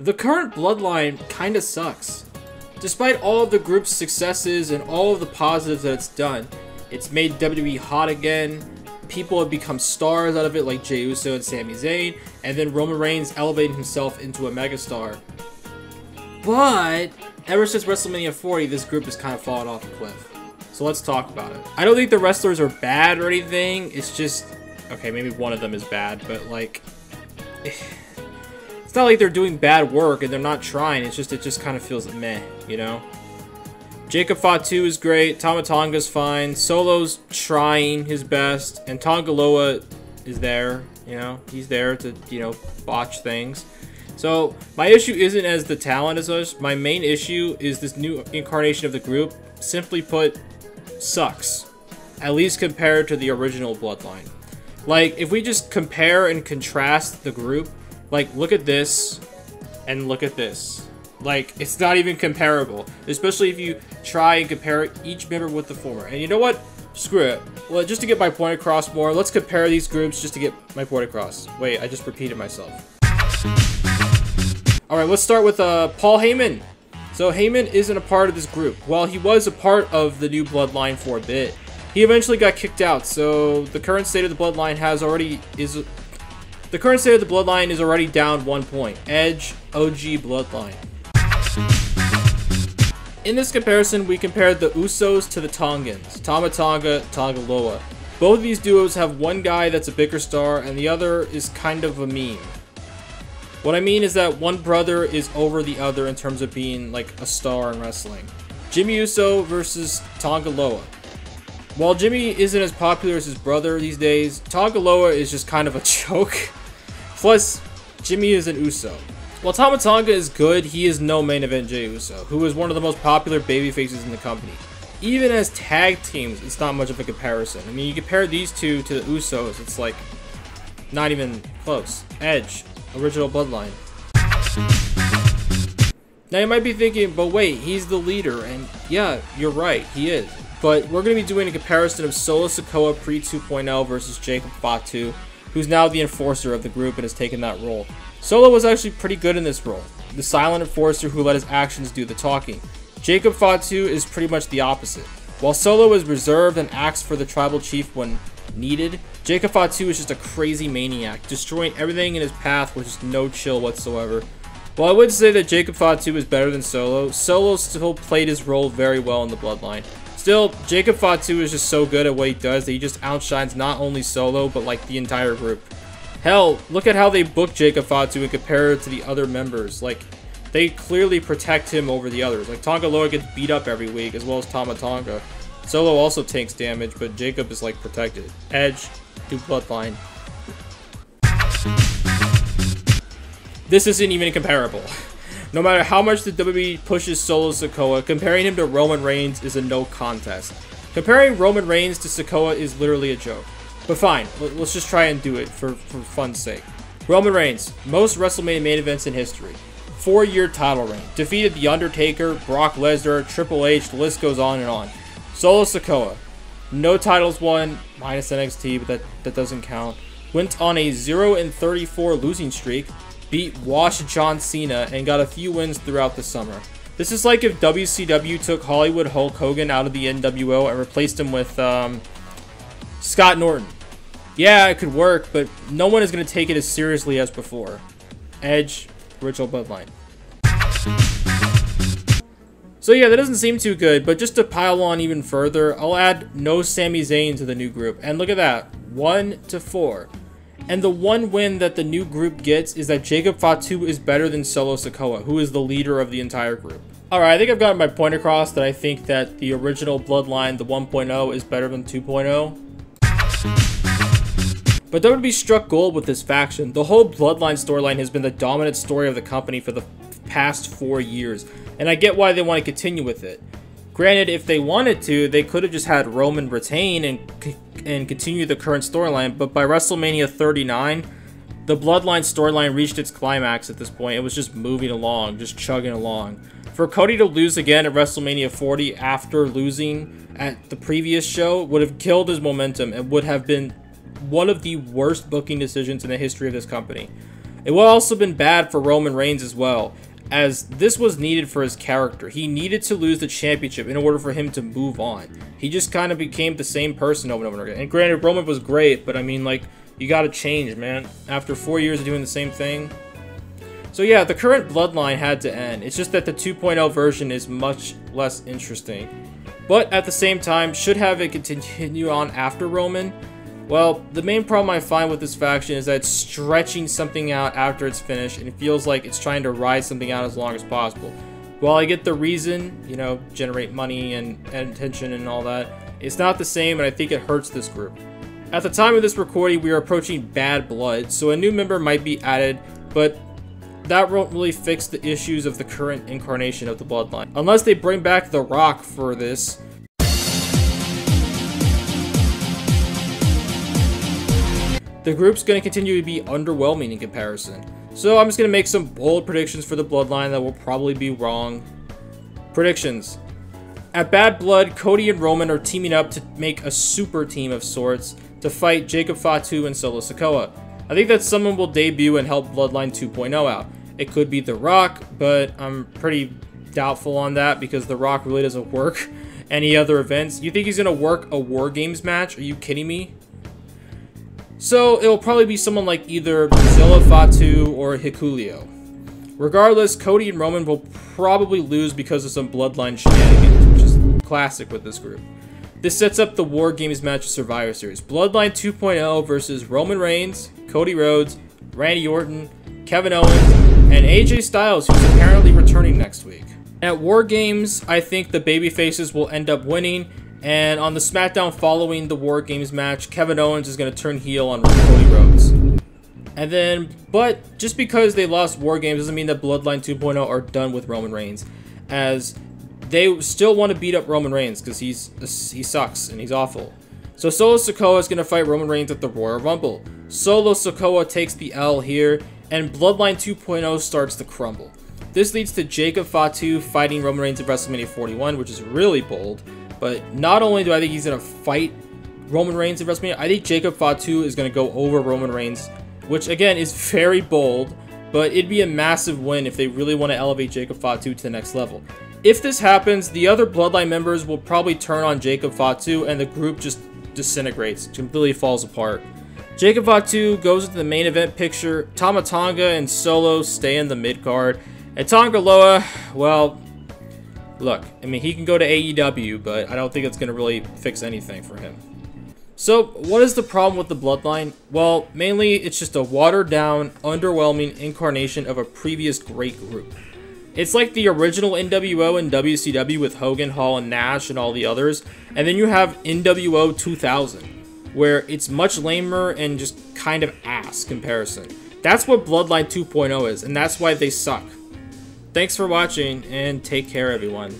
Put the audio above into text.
The current Bloodline kinda sucks. Despite all of the group's successes and all of the positives that it's done, it's made WWE hot again, people have become stars out of it like Jey Uso and Sami Zayn, and then Roman Reigns elevating himself into a megastar. But ever since WrestleMania 40, this group has kind of fallen off a cliff. So let's talk about it. I don't think the wrestlers are bad or anything, it's just... okay, maybe one of them is bad, but like... it's not like they're doing bad work and they're not trying, it's just it just kind of feels meh, you know? Jacob Fatu is great, Tama Tonga's fine, Solo's trying his best, and Tonga Loa is there, you know? He's there to, you know, botch things. So, my issue isn't as the talent as much, my main issue is this new incarnation of the group, simply put, sucks. At least compared to the original Bloodline. Like, if we just compare and contrast the group, like, look at this, and look at this. Like, it's not even comparable, especially if you try and compare each member with the former. And you know what? Screw it. Well, just to get my point across more, let's compare these groups just to get my point across. Wait, I just repeated myself. Alright, let's start with Paul Heyman. So Heyman isn't a part of this group. Well, he was a part of the new Bloodline for a bit. He eventually got kicked out, so the current state of the Bloodline is already down 1 point. Edge, OG Bloodline. In this comparison, we compared the Usos to the Tongans, Tama Tonga, Tonga Loa. Both of these duos have one guy that's a bigger star, and the other is kind of a meme. What I mean is that one brother is over the other in terms of being like a star in wrestling. Jimmy Uso versus Tonga Loa. While Jimmy isn't as popular as his brother these days, Tonga Loa is just kind of a joke. Plus, Jimmy is an Uso. While Tama Tonga is good, he is no main event Jey Uso, who is one of the most popular babyfaces in the company. Even as tag teams, it's not much of a comparison. I mean, you compare these two to the Usos, it's like, not even close. Edge, original Bloodline. Now you might be thinking, but wait, he's the leader, and yeah, you're right, he is. But we're going to be doing a comparison of Solo Sikoa pre-2.0 versus Jacob Fatu, who's now the enforcer of the group and has taken that role. Solo was actually pretty good in this role, the silent enforcer who let his actions do the talking. Jacob Fatu is pretty much the opposite. While Solo is reserved and acts for the tribal chief when needed, Jacob Fatu is just a crazy maniac, destroying everything in his path with just no chill whatsoever. While I would say that Jacob Fatu is better than Solo, Solo still played his role very well in the Bloodline. Still, Jacob Fatu is just so good at what he does that he just outshines not only Solo, but like the entire group. Hell, look at how they book Jacob Fatu and compare it to the other members. Like, they clearly protect him over the others. Like, Tonga Loa gets beat up every week, as well as Tama Tonga. Solo also takes damage, but Jacob is, like, protected. Edge, do Bloodline. This isn't even comparable. No matter how much the WWE pushes Solo Sikoa, comparing him to Roman Reigns is a no contest. Comparing Roman Reigns to Sikoa is literally a joke. But fine, let's just try and do it for fun's sake. Roman Reigns, most WrestleMania main events in history. 4-year title reign. Defeated The Undertaker, Brock Lesnar, Triple H, the list goes on and on. Solo Sikoa, no titles won, minus NXT, but that doesn't count. Went on a 0-34 losing streak, beat Wash John Cena, and got a few wins throughout the summer. This is like if WCW took Hollywood Hulk Hogan out of the NWO and replaced him with, Scott Norton. Yeah, it could work, but no one is going to take it as seriously as before. Edge, original Bloodline. So yeah, that doesn't seem too good, but just to pile on even further, I'll add no Sami Zayn to the new group. And look at that, 1-4. And the one win that the new group gets is that Jacob Fatu is better than Solo Sikoa, who is the leader of the entire group. Alright, I think I've gotten my point across that I think that the original Bloodline, the 1.0, is better than 2.0. But WWE struck gold with this faction. The whole Bloodline storyline has been the dominant story of the company for the past 4 years, and I get why they want to continue with it. Granted, if they wanted to, they could have just had Roman retain and continue the current storyline, but by WrestleMania 39, the Bloodline storyline reached its climax at this point. It was just moving along, just chugging along. For Cody to lose again at WrestleMania 40 after losing at the previous show would have killed his momentum and would have been one of the worst booking decisions in the history of this company. It will also been bad for Roman Reigns as well, as this was needed for his character. He needed to lose the championship in order for him to move on. He just kind of became the same person over and over again. And granted, Roman was great, but I mean, like, you gotta change, man. After 4 years of doing the same thing. So yeah, the current bloodline had to end. It's just that the 2.0 version is much less interesting. But at the same time, should have it continue on after Roman? Well, the main problem I find with this faction is that it's stretching something out after it's finished, and it feels like it's trying to ride something out as long as possible. While I get the reason, you know, generate money and attention and all that, it's not the same, and I think it hurts this group. At the time of this recording, we are approaching Bad Blood, so a new member might be added, but that won't really fix the issues of the current incarnation of the bloodline. Unless they bring back The Rock for this. The group's going to continue to be underwhelming in comparison. So I'm just going to make some bold predictions for the bloodline that will probably be wrong. Predictions. At Bad Blood, Cody and Roman are teaming up to make a super team of sorts to fight Jacob Fatu and Solo Sikoa. I think that someone will debut and help Bloodline 2.0 out. It could be The Rock, but I'm pretty doubtful on that because The Rock really doesn't work any other events. You think he's going to work a War Games match? Are you kidding me? So it'll probably be someone like either Zilla Fatu or Hikulio. Regardless, Cody and Roman will probably lose because of some bloodline shenanigans, which is classic with this group. This sets up the War Games match of Survivor Series. Bloodline 2.0 versus Roman Reigns, Cody Rhodes, Randy Orton, Kevin Owens, and AJ Styles, who's apparently returning next week. At War Games, I think the babyfaces will end up winning. And on the SmackDown following the War Games match, Kevin Owens is going to turn heel on Cody Rhodes. And then, but just because they lost War Games doesn't mean that Bloodline 2.0 are done with Roman Reigns, as they still want to beat up Roman Reigns because he sucks and he's awful. So Solo Sikoa is going to fight Roman Reigns at the Royal Rumble. Solo Sikoa takes the L here, and Bloodline 2.0 starts to crumble. This leads to Jacob Fatu fighting Roman Reigns at WrestleMania 41, which is really bold. But not only do I think he's going to fight Roman Reigns at WrestleMania, I think Jacob Fatu is going to go over Roman Reigns, which again is very bold, but it'd be a massive win if they really want to elevate Jacob Fatu to the next level. If this happens, the other Bloodline members will probably turn on Jacob Fatu and the group just disintegrates, completely falls apart. Jacob Fatu goes into the main event picture, Tama Tonga and Solo stay in the mid-card, and Tonga Loa, well, look, I mean, he can go to AEW, but I don't think it's going to really fix anything for him. So, what is the problem with the bloodline? Well, mainly, it's just a watered-down, underwhelming incarnation of a previous great group. It's like the original NWO and WCW with Hogan, Hall, and Nash, and all the others, and then you have NWO 2000, where it's much lamer and just kind of ass comparison. That's what Bloodline 2.0 is, and that's why they suck. Thanks for watching, and take care, everyone.